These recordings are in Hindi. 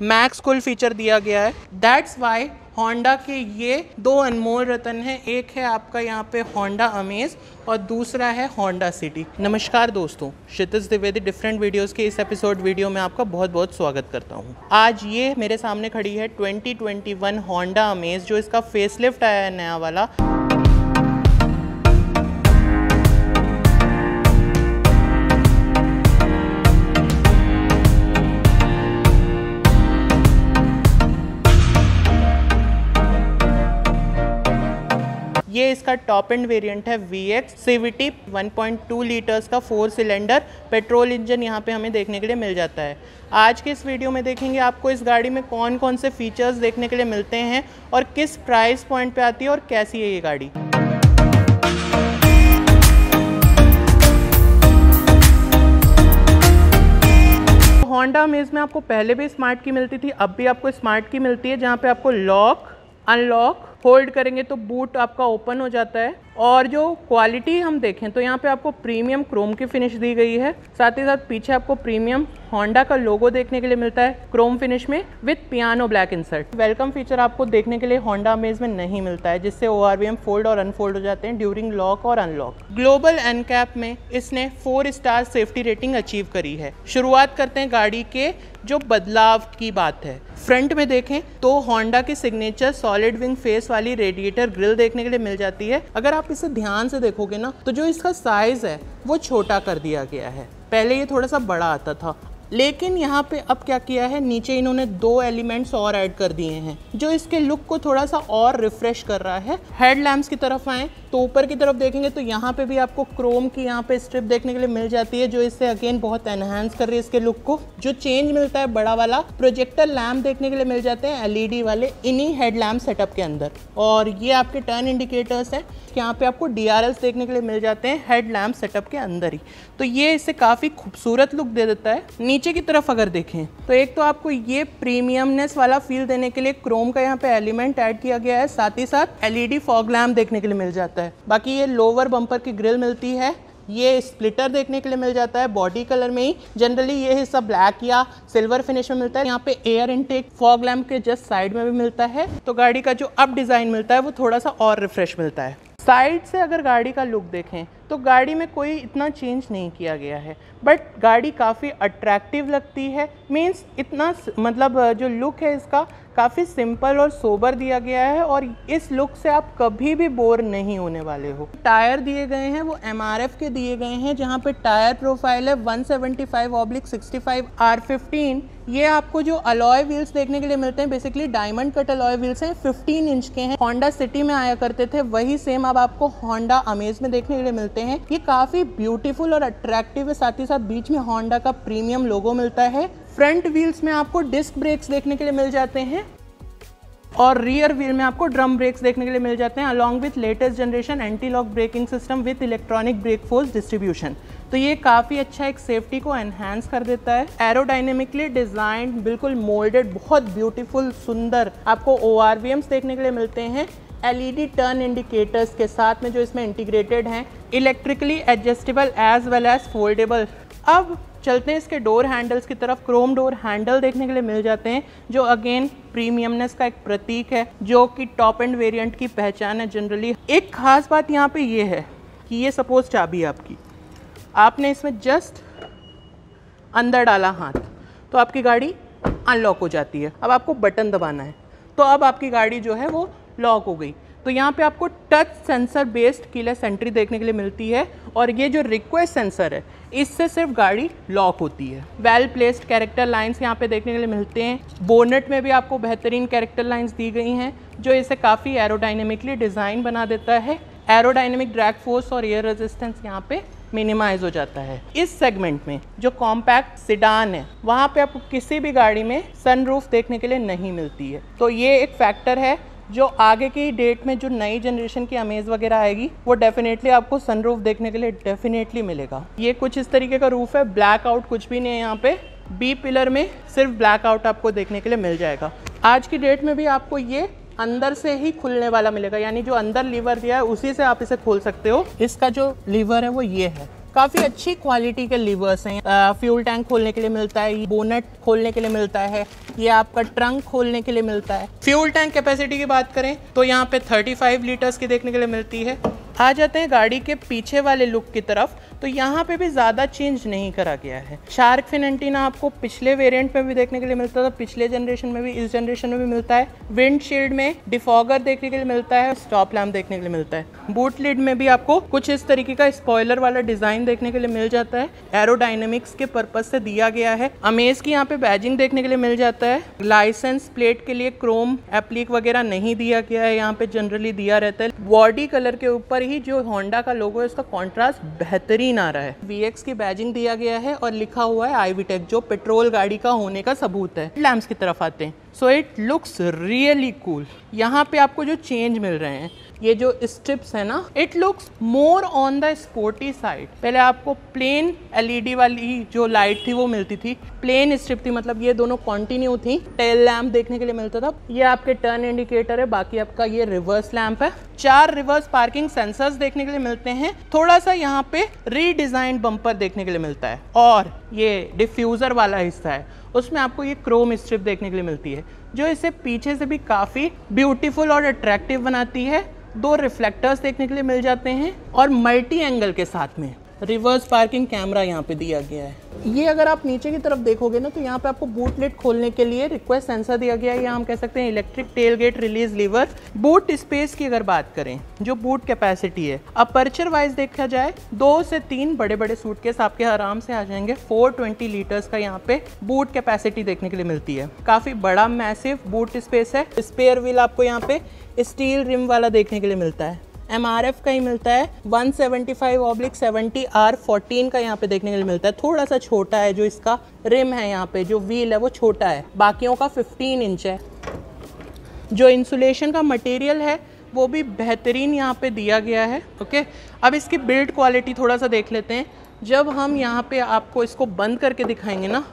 मैक्स कुल फीचर दिया गया है। दैट्स वाई होंडा के ये दो अनमोल रतन हैं, एक है आपका यहाँ पे होंडा अमेज और दूसरा है होंडा सिटी। नमस्कार दोस्तों, क्षितिज द्विवेदी डिफरेंट वीडियोस के इस एपिसोड वीडियो में आपका बहुत बहुत स्वागत करता हूँ। आज ये मेरे सामने खड़ी है 2021 होंडा अमेज, जो इसका फेसलिफ्ट आया है नया वाला। ये इसका टॉप एंड वेरिएंट है VX CVT 1.2 लीटर्स का 4 सिलेंडर पेट्रोल इंजन यहाँ पे हमें देखने के लिए मिल जाता है। आज के इस वीडियो में देखेंगे आपको इस गाड़ी में कौन कौन से फीचर्स देखने के लिए मिलते हैं और किस प्राइस पॉइंट पे आती है और कैसी है ये गाड़ी। होंडा अमेज में आपको पहले भी स्मार्ट की मिलती थी, अब भी आपको स्मार्ट की मिलती है, जहाँ पे आपको लॉक अनलॉक होल्ड करेंगे तो बूट आपका ओपन हो जाता है। और जो क्वालिटी हम देखें तो यहाँ पे आपको प्रीमियम क्रोम की फिनिश दी गई है, साथ ही साथ पीछे आपको प्रीमियम होंडा का लोगो देखने के लिए मिलता है क्रोम फिनिश में with piano black insert. Welcome feature आपको देखने के लिए होंडा अमेज में नहीं मिलता है, जिससे ORV फोल्ड और अनफोल्ड हो जाते हैं ड्यूरिंग लॉक और अनलॉक। ग्लोबल एनकैप में इसने 4 स्टार सेफ्टी रेटिंग अचीव करी है। शुरुआत करते हैं गाड़ी के जो बदलाव की बात है। फ्रंट में देखें तो होंडा की सिग्नेचर सॉलिड विंग फेस वाली रेडिएटर ग्रिल देखने के लिए मिल जाती है। अगर आप इसे ध्यान से देखोगे ना तो जो इसका साइज है वो छोटा कर दिया गया है, पहले ये थोड़ा सा बड़ा आता था, लेकिन यहाँ पे अब क्या किया है, नीचे इन्होंने 2 एलिमेंट्स और ऐड कर दिए हैं जो इसके लुक को थोड़ा सा और रिफ्रेश कर रहा है। हेडलैम्प्स की तरफ आएँ तो ऊपर की तरफ देखेंगे तो यहाँ पे भी आपको क्रोम की यहाँ पे स्ट्रिप देखने के लिए मिल जाती है, जो इससे अगेन बहुत एनहांस कर रही है इसके लुक को। जो चेंज मिलता है बड़ा वाला प्रोजेक्टर लैम्प देखने के लिए मिल जाते हैं LED वाले इन्हीं हेडलैम्प सेटअप के अंदर। और ये आपके टर्न इंडिकेटर्स हैं, यहाँ पे आपको DRLs देखने के लिए मिल जाते हैं हेडलैम्प सेटअप के अंदर ही, तो ये इससे काफ़ी खूबसूरत लुक दे देता है। नीचे की तरफ अगर देखें तो एक तो आपको ये प्रीमियमनेस वाला फील देने के लिए क्रोम का यहाँ पे एलिमेंट ऐड किया गया है, साथ ही साथ LED फॉग लैम्प देखने के लिए मिल जाता है। बाकी ये लोअर बम्पर की ग्रिल मिलती है, ये स्प्लिटर देखने के लिए मिल जाता है बॉडी कलर में ही, जनरली ये हिस्सा ब्लैक या सिल्वर फिनिश में मिलता है। यहाँ पे एयर इनटेक फॉग लैम्प के जस्ट साइड में भी मिलता है, तो गाड़ी का जो अप डिज़ाइन मिलता है वो थोड़ा सा और रिफ्रेश मिलता है। साइड से अगर गाड़ी का लुक देखें तो गाड़ी में कोई इतना चेंज नहीं किया गया है, बट गाड़ी काफ़ी अट्रैक्टिव लगती है। मीन्स इतना मतलब जो लुक है इसका काफ़ी सिंपल और सोबर दिया गया है और इस लुक से आप कभी भी बोर नहीं होने वाले हो। टायर दिए गए हैं वो MRF के दिए गए हैं, जहाँ पे टायर प्रोफाइल है 175/65 R15। ये आपको जो अलॉय व्हील्स देखने के लिए मिलते हैं basically diamond cut alloy wheels हैं, 15 इंच के हैं, होंडा सिटी में आया करते थे, वही सेम अब आपको होंडा अमेज में देखने के लिए मिलते हैं। ये काफ़ी ब्यूटीफुल और अट्रैक्टिव है, साथ ही साथ बीच में होंडा का प्रीमियम लोगो मिलता है। फ्रंट व्हील्स में आपको डिस्क ब्रेक्स देखने के लिए मिल जाते हैं और रियर व्हील में आपको ड्रम ब्रेक्स देखने के लिए मिल जाते हैं, along with latest generation anti lock braking system with electronic brake force distribution. तो ये काफ़ी अच्छा एक सेफ्टी को एनहांस कर देता है। एरोडाइनमिकली डिजाइन बिल्कुल मोल्डेड, बहुत ब्यूटीफुल सुंदर आपको ORVs देखने के लिए मिलते हैं LED टर्न इंडिकेटर्स के साथ में, जो इसमें इंटीग्रेटेड हैं, electrically adjustable as well as foldable. अब चलते हैं इसके डोर हैंडल्स की तरफ। क्रोम डोर हैंडल देखने के लिए मिल जाते हैं, जो अगेन प्रीमियमनेस का एक प्रतीक है, जो कि टॉप एंड वेरिएंट की पहचान है जनरली। एक खास बात यहाँ पे ये है कि ये सपोज चाबी आपकी, आपने इसमें जस्ट अंदर डाला हाथ तो आपकी गाड़ी अनलॉक हो जाती है। अब आपको बटन दबाना है तो अब आपकी गाड़ी जो है वो लॉक हो गई। तो यहाँ पे आपको touch sensor based keyless entry देखने के लिए मिलती है और ये जो रिक्वेस्ट सेंसर है इससे सिर्फ गाड़ी लॉक होती है। वेल प्लेस्ड कैरेक्टर लाइंस यहाँ पे देखने के लिए मिलते हैं। बोनेट में भी आपको बेहतरीन कैरेक्टर लाइंस दी गई हैं, जो इसे काफ़ी एरोडाइनमिकली डिज़ाइन बना देता है। एरोडाइनमिक ड्रैग फोर्स और एयर रेजिस्टेंस यहाँ पे मिनिमाइज हो जाता है। इस सेगमेंट में जो कॉम्पैक्ट सिडान है वहाँ पे आपको किसी भी गाड़ी में सनरूफ देखने के लिए नहीं मिलती है, तो ये एक फैक्टर है जो आगे की डेट में जो नई जनरेशन की अमेज वगैरह आएगी वो डेफिनेटली आपको सनरूफ देखने के लिए डेफिनेटली मिलेगा। ये कुछ इस तरीके का रूफ है, ब्लैकआउट कुछ भी नहीं है यहाँ पे। B पिलर में सिर्फ ब्लैकआउट आपको देखने के लिए मिल जाएगा। आज की डेट में भी आपको ये अंदर से ही खुलने वाला मिलेगा, यानी जो अंदर लीवर दिया है उसी से आप इसे खोल सकते हो। इसका जो लीवर है वो ये है, काफी अच्छी क्वालिटी के लीवर्स हैं। फ्यूल टैंक खोलने के लिए मिलता है, बोनेट खोलने के लिए मिलता है, ये आपका ट्रंक खोलने के लिए मिलता है। फ्यूल टैंक कैपेसिटी की बात करें तो यहाँ पे 35 लीटर्स की देखने के लिए मिलती है। आ जाते हैं गाड़ी के पीछे वाले लुक की तरफ, तो यहाँ पे भी ज़्यादा चेंज नहीं करा गया है। शार्क फिन एंटीना आपको पिछले वेरिएंट में भी देखने के लिए मिलता था, पिछले जनरेशन में भी, इस जनरेशन में भी मिलता है। विंडशील्ड में डिफॉगर देखने के लिए मिलता है, स्टॉप लैम्प देखने के लिए मिलता है। बूट लिड में भी आपको कुछ इस तरीके का स्पॉयलर वाला डिज़ाइन देखने के लिए मिल जाता है, एरोडाइनमिक्स के पर्पज़ से दिया गया है। अमेज की यहाँ पे बैजिंग देखने के लिए मिल जाता है। लाइसेंस प्लेट के लिए क्रोम एप्लीक वगैरह नहीं दिया गया है, यहाँ पे जनरली दिया रहता है। बॉडी कलर के ऊपर ही जो होंडा का लोगो है उसका कॉन्ट्रास्ट बेहतरीन आ रहा है। VX की बैजिंग दिया गया है और लिखा हुआ है iVTEC, जो पेट्रोल गाड़ी का होने का सबूत है। लैम्प्स की तरफ आते हैं, so it looks really cool. यहाँ पे आपको जो चेंज मिल रहे हैं, ये जो स्ट्रिप्स है ना, it looks more on the sporty side. पहले आपको प्लेन LED वाली जो लाइट थी वो मिलती थी, प्लेन स्ट्रिप थी, मतलब ये दोनों कॉन्टिन्यू थी। टेल लैम्प देखने के लिए मिलता था, ये आपके टर्न इंडिकेटर है, बाकी आपका ये रिवर्स लैम्प है। 4 रिवर्स पार्किंग सेंसर्स देखने के लिए मिलते हैं। थोड़ा सा यहाँ पे रीडिजाइन बम्पर देखने के लिए मिलता है, और ये डिफ्यूज़र वाला हिस्सा है उसमें आपको ये क्रोम स्ट्रिप देखने के लिए मिलती है, जो इसे पीछे से भी काफ़ी ब्यूटीफुल और अट्रैक्टिव बनाती है। 2 रिफ्लेक्टर्स देखने के लिए मिल जाते हैं, और मल्टी एंगल के साथ में रिवर्स पार्किंग कैमरा यहाँ पे दिया गया है। ये अगर आप नीचे की तरफ देखोगे ना, तो यहाँ पे आपको बूट लिड खोलने के लिए रिक्वेस्ट सेंसर दिया गया है, या हम कह सकते हैं electric tell gate release lever. Boot space की अगर बात करें, जो बूट कैपेसिटी है, अपर्चर वाइज देखा जाए 2 से 3 बड़े बड़े सूटकेस आपके आराम से आ जाएंगे। 420 लीटर्स का यहाँ पे बूट कैपेसिटी देखने के लिए मिलती है। काफी बड़ा मैसिव बूट स्पेस है। स्पेयर व्हील आपको यहाँ पे स्टील रिम वाला देखने के लिए मिलता है। MRF का ही मिलता है, 175/70R14 का यहाँ पे देखने के लिए मिलता है। थोड़ा सा छोटा है, जो इसका रिम है यहाँ पे, जो व्हील है वो छोटा है, बाकियों का 15 इंच है। जो इंसुलेशन का मटेरियल है वो भी बेहतरीन यहाँ पे दिया गया है। ओके, अब इसकी बिल्ड क्वालिटी थोड़ा सा देख लेते हैं। जब हम यहाँ पे आपको इसको बंद करके दिखाएंगे ना,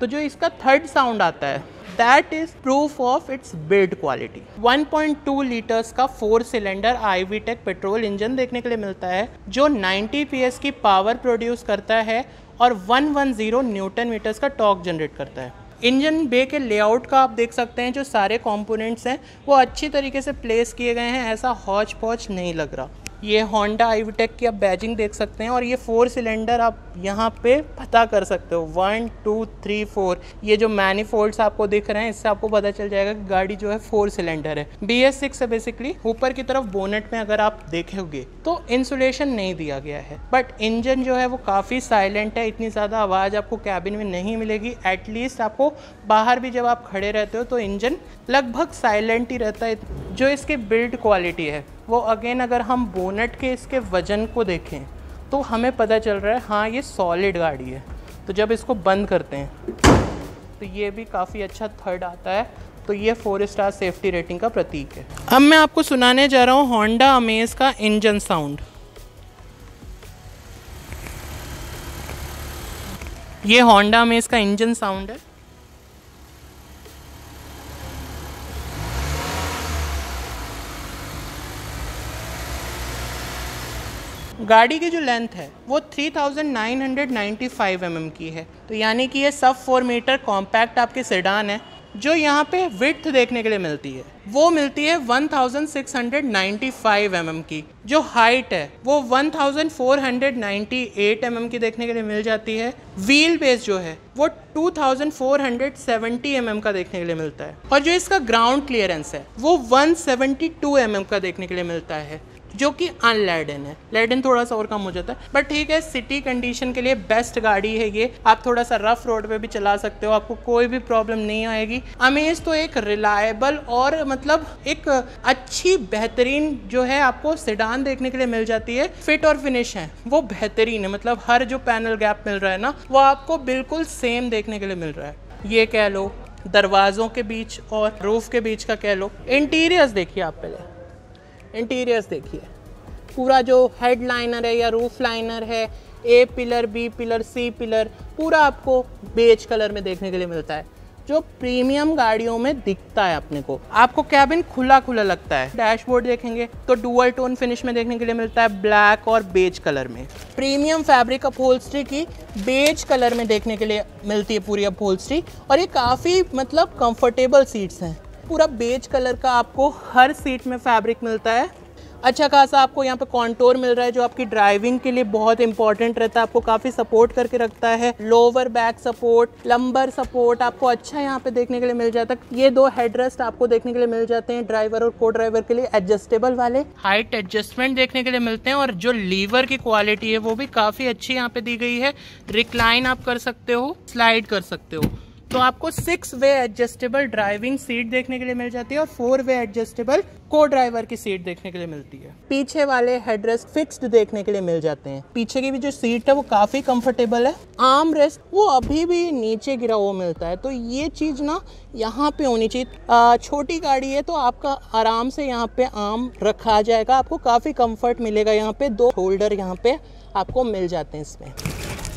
तो जो इसका थर्ड साउंड आता है, That is proof of its build quality। 1.2 litres का 4 सिलेंडर iVTEC पेट्रोल इंजन देखने के लिए मिलता है, जो 90 PS की पावर प्रोड्यूस करता है और 110 न्यूटन मीटर्स का टॉर्क जनरेट करता है। इंजन बे के लेआउट का आप देख सकते हैं, जो सारे कंपोनेंट्स हैं वो अच्छी तरीके से प्लेस किए गए हैं, ऐसा हौच पौच नहीं लग रहा। ये Honda iVTEC की आप बैजिंग देख सकते हैं, और ये 4 सिलेंडर आप यहाँ पे पता कर सकते हो, 1 2 3 4। ये जो मैनीफोल्ड्स आपको दिख रहे हैं, इससे आपको पता चल जाएगा कि गाड़ी जो है 4 सिलेंडर है। BS6 है बेसिकली। ऊपर की तरफ बोनेट में अगर आप देखोगे तो इंसुलेशन नहीं दिया गया है, बट इंजन जो है वो काफ़ी साइलेंट है। इतनी ज़्यादा आवाज़ आपको कैबिन में नहीं मिलेगी। एटलीस्ट आपको बाहर भी जब आप खड़े रहते हो तो इंजन लगभग साइलेंट ही रहता है। जो इसकी बिल्ड क्वालिटी है वो अगेन, अगर हम बोनेट के इसके वज़न को देखें तो हमें पता चल रहा है, हाँ ये सॉलिड गाड़ी है। तो जब इसको बंद करते हैं तो ये भी काफ़ी अच्छा थर्ड आता है। तो ये 4 स्टार सेफ्टी रेटिंग का प्रतीक है। अब मैं आपको सुनाने जा रहा हूँ होंडा अमेज का इंजन साउंड। ये होंडा अमेज का इंजन साउंड है। गाड़ी की जो लेंथ है वो 3995 mm की है, तो यानी कि ये सब 4 मीटर कॉम्पैक्ट आपके सेडान है। जो यहाँ पे विड्थ देखने के लिए मिलती है वो मिलती है 1695 mm की। जो हाइट है वो 1498 mm की देखने के लिए मिल जाती है। व्हील बेस जो है वो 2470 mm का देखने के लिए मिलता है, और जो इसका ग्राउंड क्लियरेंस है वो 172 mm का देखने के लिए मिलता है, जो कि अनलेडन है। लेडन थोड़ा सा और कम हो जाता है, बट ठीक है, सिटी कंडीशन के लिए बेस्ट गाड़ी है ये। आप थोड़ा सा रफ रोड पे भी चला सकते हो, आपको कोई भी प्रॉब्लम नहीं आएगी। अमेज तो एक रिलायबल और मतलब एक अच्छी बेहतरीन जो है आपको सेडान देखने के लिए मिल जाती है। फिट और फिनिश है वो बेहतरीन है, मतलब हर जो पैनल गैप मिल रहा है ना वो आपको बिल्कुल सेम देखने के लिए मिल रहा है। ये कह लो दरवाज़ों के बीच और रूफ के बीच का कह लो। इंटीरियर्स देखिए आप, पहले इंटीरियर्स देखिए। पूरा जो हेड लाइनर है या रूफ लाइनर है, A pillar, B pillar, C pillar, पूरा आपको बेज कलर में देखने के लिए मिलता है। जो प्रीमियम गाड़ियों में दिखता है अपने को। आपको कैबिन खुला खुला लगता है। डैशबोर्ड देखेंगे तो डुअल टोन फिनिश में देखने के लिए मिलता है ब्लैक और बेज कलर में। प्रीमियम फैब्रिक अपहोल्स्ट्री की बेज कलर में देखने के लिए मिलती है पूरी अपहोल्स्ट्री, और ये काफ़ी मतलब कंफर्टेबल सीट्स हैं। पूरा बेज कलर का आपको हर सीट में फैब्रिक मिलता है। अच्छा खासा आपको यहाँ पे कॉन्टोर मिल रहा है जो आपकी ड्राइविंग के लिए बहुत इंपॉर्टेंट रहता है, आपको काफ़ी सपोर्ट करके रखता है। Lower back support, lumbar support आपको अच्छा यहाँ पे देखने के लिए मिल जाता है। ये दो हेडरेस्ट आपको देखने के लिए मिल जाते हैं ड्राइवर और को ड्राइवर के लिए एडजस्टेबल वाले। हाइट एडजस्टमेंट देखने के लिए मिलते हैं, और जो लीवर की क्वालिटी है वो भी काफ़ी अच्छी यहाँ पे दी गई है। रिक्लाइन आप कर सकते हो, स्लाइड कर सकते हो। तो आपको 6 वे एडजस्टेबल ड्राइविंग सीट देखने के लिए मिल जाती है, और 4 वे एडजस्टेबल को ड्राइवर की सीट देखने के लिए मिलती है। पीछे वाले हेडरेस्ट फिक्स्ड देखने के लिए मिल जाते हैं। पीछे की भी जो सीट है वो काफ़ी कंफर्टेबल है। आर्म रेस्ट वो अभी भी नीचे गिरा हुआ मिलता है, तो ये चीज़ ना यहाँ पे होनी चाहिए। छोटी गाड़ी है तो आपका आराम से यहाँ पे आर्म रखा जाएगा, आपको काफ़ी कम्फर्ट मिलेगा। यहाँ पे 2 होल्डर यहाँ पे आपको मिल जाते हैं इसमें।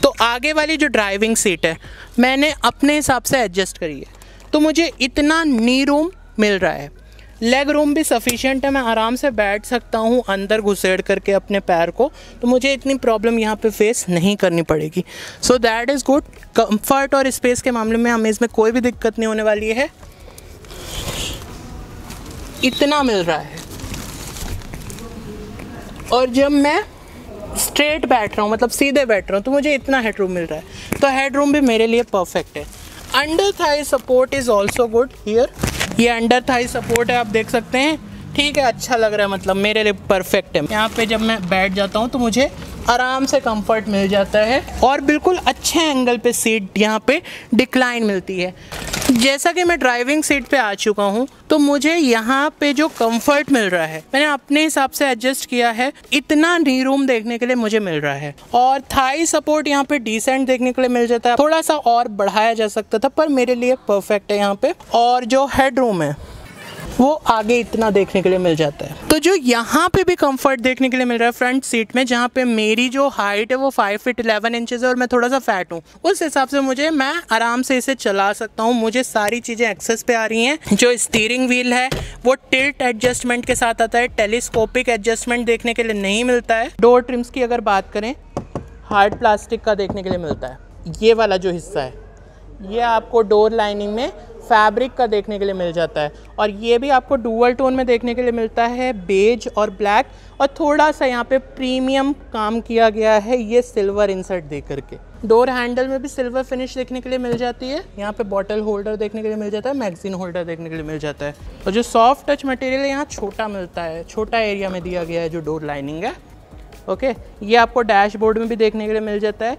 तो आगे वाली जो ड्राइविंग सीट है मैंने अपने हिसाब से एडजस्ट करी है, तो मुझे इतना नी रूम मिल रहा है, लेग रूम भी सफिशिएंट है। मैं आराम से बैठ सकता हूँ अंदर घुसेड़ करके अपने पैर को, तो मुझे इतनी प्रॉब्लम यहाँ पे फेस नहीं करनी पड़ेगी। So that is good. Comfort और स्पेस के मामले में हमें इसमें कोई भी दिक्कत नहीं होने वाली है। इतना मिल रहा है, और जब मैं स्ट्रेट बैठ रहा हूँ मतलब सीधे बैठ रहा हूँ तो मुझे इतना हेड रूम मिल रहा है, तो हेड रूम भी मेरे लिए परफेक्ट है। Under thigh support is also good here. ये अंडर थाई सपोर्ट है, आप देख सकते हैं। ठीक है, अच्छा लग रहा है, मतलब मेरे लिए परफेक्ट है। यहाँ पे जब मैं बैठ जाता हूँ तो मुझे आराम से कंफर्ट मिल जाता है, और बिल्कुल अच्छे एंगल पे सीट यहाँ पे डिक्लाइन मिलती है। जैसा कि मैं ड्राइविंग सीट पे आ चुका हूँ तो मुझे यहाँ पे जो कंफर्ट मिल रहा है मैंने अपने हिसाब से एडजस्ट किया है। इतना नी रूम देखने के लिए मुझे मिल रहा है, और थाई सपोर्ट यहाँ पे डिसेंट देखने के लिए मिल जाता है। थोड़ा सा और बढ़ाया जा सकता था पर मेरे लिए परफेक्ट है यहाँ पे। और जो हेड रूम है वो आगे इतना देखने के लिए मिल जाता है। तो जो यहाँ पे भी कंफर्ट देखने के लिए मिल रहा है फ्रंट सीट में, जहाँ पे मेरी जो हाइट है वो 5 फीट 11 इंचेज़ है और मैं थोड़ा सा फैट हूँ, उस हिसाब से मुझे मैं आराम से इसे चला सकता हूँ। मुझे सारी चीज़ें एक्सेस पे आ रही हैं। जो स्टीयरिंग व्हील है वो टिल्ट एडजस्टमेंट के साथ आता है, टेलीस्कोपिक एडजस्टमेंट देखने के लिए नहीं मिलता है। डोर ट्रिम्स की अगर बात करें, हार्ड प्लास्टिक का देखने के लिए मिलता है। ये वाला जो हिस्सा है ये आपको डोर लाइनिंग में फैब्रिक का देखने के लिए मिल जाता है, और ये भी आपको डुअल टोन में देखने के लिए मिलता है, बेज और ब्लैक, और थोड़ा सा यहाँ पे प्रीमियम काम किया गया है ये सिल्वर इंसर्ट दे करके। डोर हैंडल में भी सिल्वर फिनिश देखने के लिए मिल जाती है। यहाँ पे बॉटल होल्डर देखने के लिए मिल जाता है, मैगजीन होल्डर देखने के लिए मिल जाता है, और जो सॉफ्ट टच मटेरियल यहाँ छोटा मिलता है, छोटा एरिया में दिया गया है जो डोर लाइनिंग है। ओके, ये आपको डैशबोर्ड में भी देखने के लिए मिल जाता है,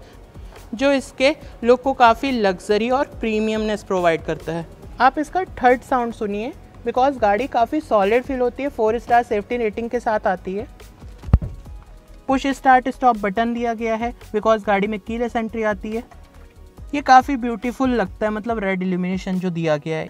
जो इसके लुक को काफ़ी लग्जरी और प्रीमियमनेस प्रोवाइड करता है। आप इसका थर्ड साउंड सुनिए, बिकॉज गाड़ी काफ़ी सॉलिड फील होती है। 4 स्टार सेफ्टी रेटिंग के साथ आती है। पुश स्टार्ट स्टॉप बटन दिया गया है बिकॉज गाड़ी में कीलेस एंट्री आती है। ये काफ़ी ब्यूटीफुल लगता है, मतलब रेड इल्यूमिनेशन जो दिया गया है।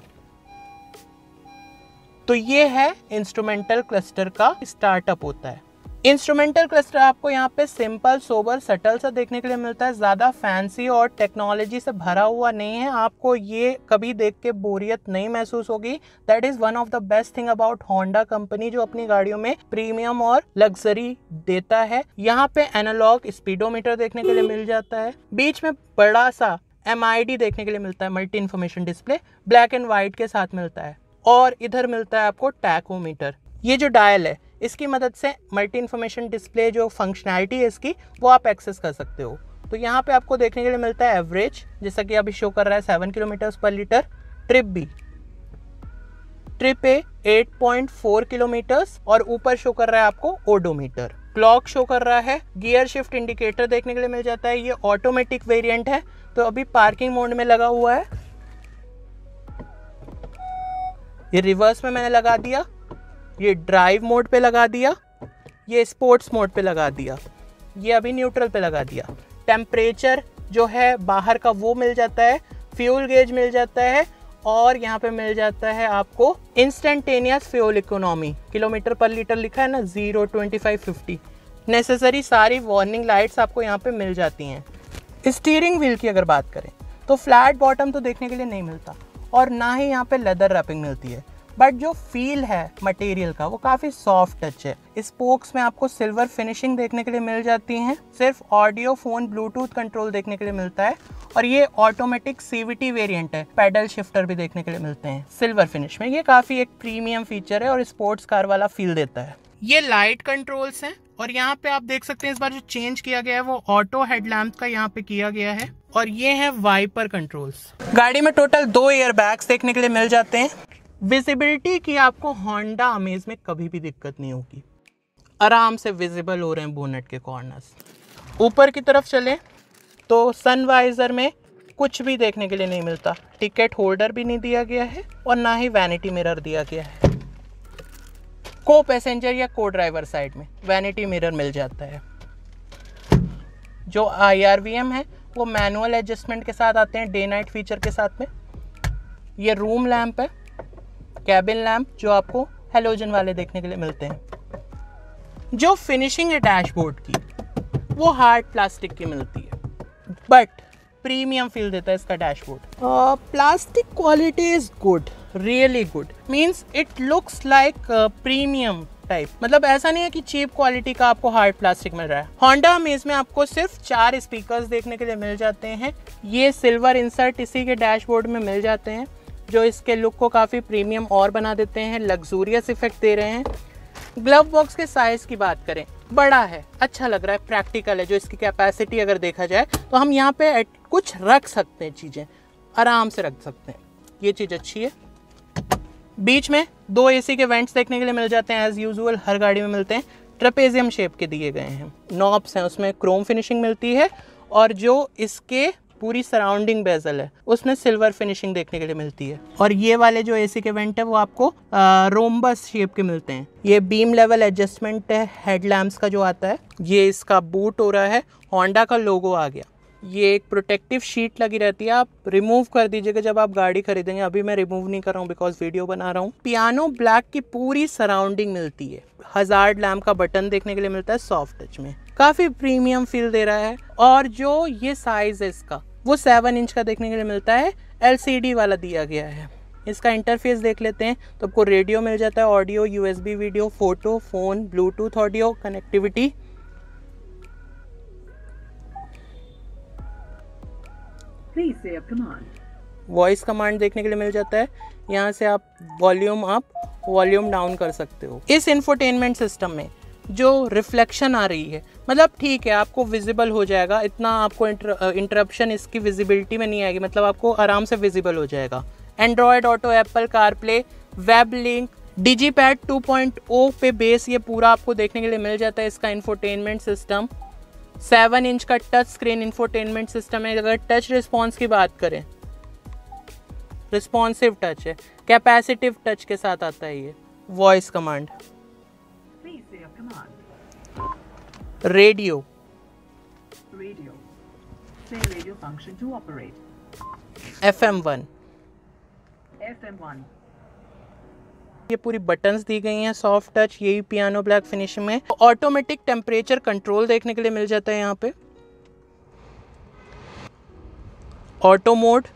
तो ये है इंस्ट्रूमेंटल क्लस्टर का स्टार्टअप होता है। इंस्ट्रूमेंटल क्लस्टर आपको यहाँ पे सिंपल, सोबर, सटल सा देखने के लिए मिलता है। ज़्यादा फैंसी और टेक्नोलॉजी से भरा हुआ नहीं है। आपको ये कभी देख के बोरियत नहीं महसूस होगी। That is one of the best thing about Honda company, जो अपनी गाड़ियों में प्रीमियम और लग्जरी देता है। यहाँ पे एनालॉग स्पीडोमीटर देखने के लिए मिल जाता है। बीच में बड़ा सा MID देखने के लिए मिलता है, multi information display, black and white के साथ मिलता है। और इधर मिलता है आपको टैकोमीटर। ये जो डायल है इसकी मदद से मल्टी इन्फॉर्मेशन डिस्प्ले जो फंक्शनैलिटी है इसकी वो आप एक्सेस कर सकते हो। तो यहाँ पे आपको देखने के लिए मिलता है एवरेज, जैसा कि अभी शो कर रहा है 7 kilometres per litre. Trip B, trip A 8.4 kilometres, और ऊपर शो कर रहा है आपको ओडोमीटर। क्लॉक शो कर रहा है। गियर शिफ्ट इंडिकेटर देखने के लिए मिल जाता है। ये ऑटोमेटिक वेरियंट है तो अभी पार्किंग मोड में लगा हुआ है। ये रिवर्स में मैंने लगा दिया, ये ड्राइव मोड पे लगा दिया, ये स्पोर्ट्स मोड पे लगा दिया, ये अभी न्यूट्रल पे लगा दिया। टेम्परेचर जो है बाहर का वो मिल जाता है, फ्यूल गेज मिल जाता है, और यहाँ पे मिल जाता है आपको instantaneous fuel economy. Kilometre per litre लिखा है ना, 0, 25, 50। नेसेसरी सारी वार्निंग लाइट्स आपको यहाँ पे मिल जाती हैं। स्टीयरिंग व्हील की अगर बात करें तो फ्लैट बॉटम तो देखने के लिए नहीं मिलता, और ना ही यहाँ पे लेदर रैपिंग मिलती है। बट जो फील है मटेरियल का वो काफ़ी सॉफ्ट टच है। स्पोक्स में आपको सिल्वर फिनिशिंग देखने के लिए मिल जाती हैं। सिर्फ ऑडियो फोन ब्लूटूथ कंट्रोल देखने के लिए मिलता है और ये ऑटोमेटिक सीवीटी वेरिएंट है। पैडल शिफ्टर भी देखने के लिए मिलते हैं सिल्वर फिनिश में। ये काफ़ी एक प्रीमियम फीचर है और स्पोर्ट्स कार वाला फील देता है। ये लाइट कंट्रोल्स हैं और यहाँ पे आप देख सकते हैं इस बार जो चेंज किया गया है वो ऑटो हेडलैम्प का यहाँ पे किया गया है। और ये है वाइपर कंट्रोल्स। गाड़ी में टोटल 2 एयरबैग्स देखने के लिए मिल जाते हैं। विजिबिलिटी की आपको होंडा अमेज में कभी भी दिक्कत नहीं होगी, आराम से विजिबल हो रहे हैं बोनेट के कॉर्नर्स। ऊपर की तरफ चलें तो सनवाइजर में कुछ भी देखने के लिए नहीं मिलता। टिकट होल्डर भी नहीं दिया गया है और ना ही वैनिटी मिरर दिया गया है। को पैसेंजर या को ड्राइवर साइड में वैनिटी मिरर मिल जाता है। जो IRVM है वो मैनुअल एडजस्टमेंट के साथ आते हैं, डे नाइट फीचर के साथ में। ये रूम लैम्प है, कैबिन लैम्प जो आपको हेलोजन वाले देखने के लिए मिलते हैं। जो फिनिशिंग है डैशबोर्ड की वो हार्ड प्लास्टिक की मिलती है बट प्रीमियम फील देता है इसका dashboard. Plastic quality is good, really good, means it looks like premium type. मतलब ऐसा नहीं है कि चीप क्वालिटी का आपको हार्ड प्लास्टिक मिल रहा है। होंडा अमेज में आपको सिर्फ 4 स्पीकर्स देखने के लिए मिल जाते हैं। ये सिल्वर इंसर्ट इसी के डैशबोर्ड में मिल जाते हैं जो इसके लुक को काफ़ी प्रीमियम और बना देते हैं, लग्जूरियस इफेक्ट दे रहे हैं। ग्लव बॉक्स के साइज़ की बात करें, बड़ा है, अच्छा लग रहा है, प्रैक्टिकल है। जो इसकी कैपेसिटी अगर देखा जाए तो हम यहाँ पे कुछ रख सकते हैं, चीज़ें आराम से रख सकते हैं, ये चीज़ अच्छी है। बीच में 2 AC के वेंट्स देखने के लिए मिल जाते हैं, एज़ यूजुअल हर गाड़ी में मिलते हैं। ट्रेपेजियम शेप के दिए गए हैं। नॉब्स हैं, उसमें क्रोम फिनिशिंग मिलती है और जो इसके पूरी सराउंडिंग बेजल है उसमें सिल्वर फिनिशिंग देखने के लिए मिलती है। और ये वाले जो एसी के वेंट है वो आपको रोम्बस शेप के मिलते हैं। ये बीम लेवल एडजस्टमेंट है हेडलैम्प्स का जो आता है। ये इसका बूट हो रहा है, होंडा का लोगो आ गया। ये एक प्रोटेक्टिव शीट लगी रहती है, आप रिमूव कर दीजिएगा जब आप गाड़ी खरीदेंगे। अभी मैं रिमूव नहीं कर रहा हूँ बिकॉज वीडियो बना रहा हूँ। पियानो ब्लैक की पूरी सराउंडिंग मिलती है। हजार्ड लैम्प का बटन देखने के लिए मिलता है सॉफ्ट टच में, काफ़ी प्रीमियम फील दे रहा है। और जो ये साइज़ है इसका वो 7 इंच का देखने के लिए मिलता है, LCD वाला दिया गया है। इसका इंटरफेस देख लेते हैं तो आपको रेडियो मिल जाता है, audio, USB video, photo, phone, Bluetooth audio connectivity. Voice command देखने के लिए मिल जाता है। यहाँ से आप वॉल्यूम अप, वॉल्यूम डाउन कर सकते हो। इस इंफोटेनमेंट सिस्टम में जो रिफ्लेक्शन आ रही है, मतलब ठीक है आपको विजिबल हो जाएगा, इतना आपको इंटरप्शन इसकी विजिबिलिटी में नहीं आएगी, मतलब आपको आराम से विजिबल हो जाएगा। Android Auto, Apple CarPlay, web link, DigiPad 2.0 पे बेस ये पूरा आपको देखने के लिए मिल जाता है। इसका इंफोटेनमेंट सिस्टम 7 इंच का टच स्क्रीन इंफोटेनमेंट सिस्टम है। अगर टच रिस्पॉन्स की बात करें, रिस्पॉन्सिव टच है, कैपेसिटिव टच के साथ आता है। ये वॉइस कमांड, रेडियो, FM1। ये पूरी बटन्स दी गई हैं सॉफ्ट टच, यही पियानो ब्लैक फिनिश में। ऑटोमेटिक टेम्परेचर कंट्रोल देखने के लिए मिल जाता है यहाँ पे। ऑटो मोड,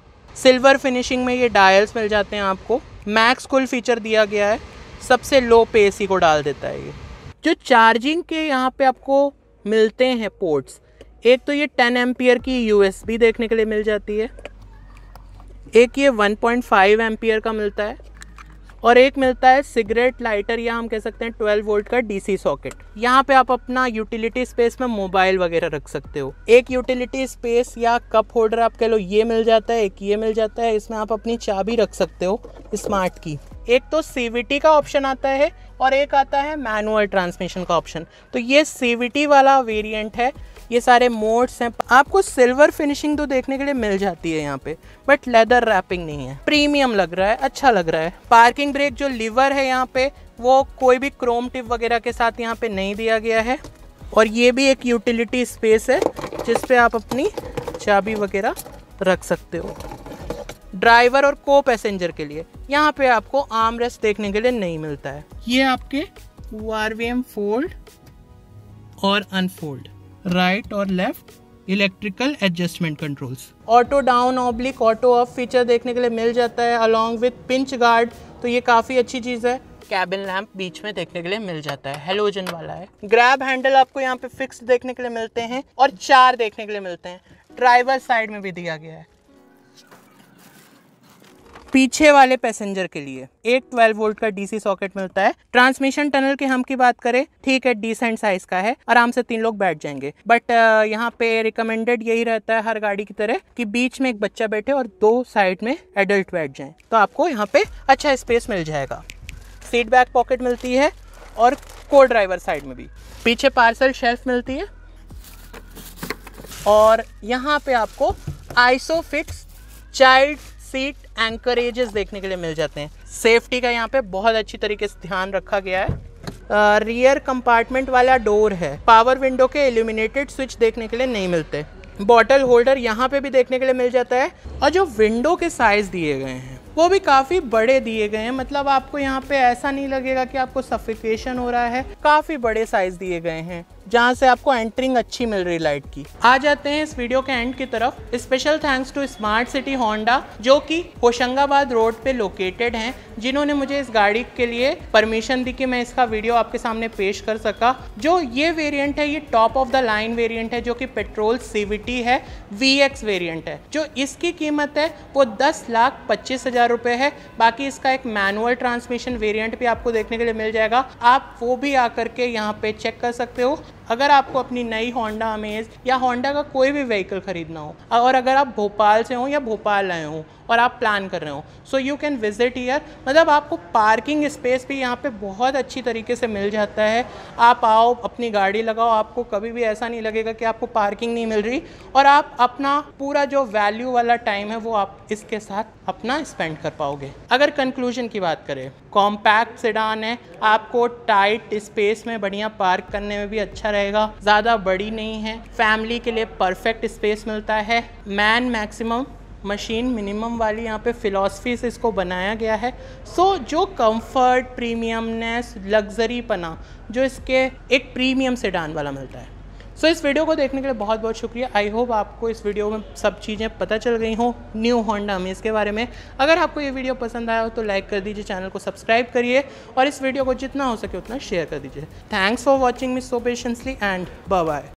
सिल्वर फिनिशिंग में ये डायल्स मिल जाते हैं आपको। मैक्स कूल फीचर दिया गया है, सबसे लो पे एसी को डाल देता है। ये जो चार्जिंग के यहाँ पे आपको मिलते हैं पोर्ट्स, एक तो ये 10 एम्पियर की USB देखने के लिए मिल जाती है, एक ये 1.5 एम्पियर का मिलता है और एक मिलता है सिगरेट लाइटर या हम कह सकते हैं 12 वोल्ट का DC सॉकेट। यहाँ पे आप अपना यूटिलिटी स्पेस में मोबाइल वगैरह रख सकते हो। एक यूटिलिटी स्पेस या कप होल्डर आप कह लो ये मिल जाता है, एक ये मिल जाता है, इसमें आप अपनी चाबी रख सकते हो स्मार्ट की। एक तो CVT का ऑप्शन आता है और एक आता है मैनुअल ट्रांसमिशन का ऑप्शन। तो ये CVT वाला वेरिएंट है। ये सारे मोड्स हैं, आपको सिल्वर फिनिशिंग तो देखने के लिए मिल जाती है यहाँ पे बट लेदर रैपिंग नहीं है। प्रीमियम लग रहा है, अच्छा लग रहा है। पार्किंग ब्रेक जो लीवर है यहाँ पे वो कोई भी क्रोम टिप वगैरह के साथ यहाँ पे नहीं दिया गया है। और ये भी एक यूटिलिटी स्पेस है जिसपे आप अपनी चाबी वगैरह रख सकते हो। ड्राइवर और को पैसेंजर के लिए यहाँ पे आपको आर्मरेस्ट देखने के लिए नहीं मिलता है। ये आपके ORVM फोल्ड और अनफोल्ड, राइट और left electrical adjustment controls. Auto down oblique auto up feature देखने के लिए मिल जाता है अलॉन्ग विद पिंच गार्ड, तो ये काफ़ी अच्छी चीज़ है। कैबिन लैंप बीच में देखने के लिए मिल जाता है, हेलोजन वाला है। ग्रैब हैंडल आपको यहाँ पे फिक्स देखने के लिए मिलते हैं और 4 देखने के लिए मिलते हैं। ड्राइवर साइड में भी दिया गया है पीछे वाले पैसेंजर के लिए। एक 12 वोल्ट का डीसी सॉकेट मिलता है। ट्रांसमिशन टनल के हम की बात करें, ठीक है, डिसेंट साइज का है, आराम से 3 लोग बैठ जाएंगे। बट यहाँ पे रिकमेंडेड यही रहता है हर गाड़ी की तरह कि बीच में एक बच्चा बैठे और 2 साइड में एडल्ट बैठ जाएं, तो आपको यहाँ पे अच्छा स्पेस मिल जाएगा। सीट बैक पॉकेट मिलती है और को ड्राइवर साइड में भी। पीछे पार्सल शेल्फ मिलती है और यहाँ पे आपको आइसोफिक्स चाइल्ड सीट एंकरेजेस देखने के लिए मिल जाते हैं। सेफ्टी का यहाँ पे बहुत अच्छी तरीके से ध्यान रखा गया है। रियर कंपार्टमेंट वाला डोर है। पावर विंडो के इल्यूमिनेटेड स्विच देखने के लिए नहीं मिलते। बॉटल होल्डर यहाँ पे भी देखने के लिए मिल जाता है। और जो विंडो के साइज दिए गए हैं वो भी काफ़ी बड़े दिए गए हैं, मतलब आपको यहाँ पे ऐसा नहीं लगेगा कि आपको सफोकेशन हो रहा है। काफ़ी बड़े साइज दिए गए हैं जहाँ से आपको एंटरिंग अच्छी मिल रही लाइट की। आ जाते हैं इस वीडियो के एंड की तरफ। Special thanks to Smart City Honda जो कि होशंगाबाद रोड पे लोकेटेड हैं, जिन्होंने मुझे इस गाड़ी के लिए परमिशन दी कि मैं इसका वीडियो आपके सामने पेश कर सका। जो ये वेरिएंट है ये top of the line variant है, जो कि पेट्रोल CVT है, VX वेरिएंट है। जो इसकी कीमत है वो 10,25,000 रुपये है। बाकी इसका एक मैनुअल ट्रांसमिशन वेरिएंट भी आपको देखने के लिए मिल जाएगा, आप वो भी आकर के यहाँ पे चेक कर सकते हो। अगर आपको अपनी नई होंडा अमेज या होंडा का कोई भी व्हीकल खरीदना हो, और अगर आप भोपाल से हो या भोपाल आए हो और आप प्लान कर रहे हो, so you can visit here. मतलब आपको पार्किंग स्पेस भी यहाँ पे बहुत अच्छी तरीके से मिल जाता है। आप आओ, अपनी गाड़ी लगाओ, आपको कभी भी ऐसा नहीं लगेगा कि आपको पार्किंग नहीं मिल रही। और आप अपना पूरा जो वैल्यू वाला टाइम है वो आप इसके साथ अपना स्पेंड कर पाओगे। अगर कंक्लूजन की बात करें, कॉम्पैक्ट सेडान है, आपको टाइट स्पेस में बढ़िया पार्क करने में भी अच्छा रहेगा, ज़्यादा बड़ी नहीं है, फैमिली के लिए परफेक्ट स्पेस मिलता है। मैन मैक्सिमम मशीन मिनिमम वाली यहाँ पे फिलॉसफी से इसको बनाया गया है। सो जो कंफर्ट, प्रीमियमनेस, लग्जरी पना जो इसके एक प्रीमियम सेडान वाला मिलता है। सो इस वीडियो को देखने के लिए बहुत बहुत शुक्रिया। आई होप आपको इस वीडियो में सब चीज़ें पता चल गई हों न्यू होंडा अमेज के बारे में। अगर आपको ये वीडियो पसंद आया हो तो लाइक कर दीजिए, चैनल को सब्सक्राइब करिए और इस वीडियो को जितना हो सके उतना शेयर कर दीजिए। Thanks for watching me so patiently and bye bye.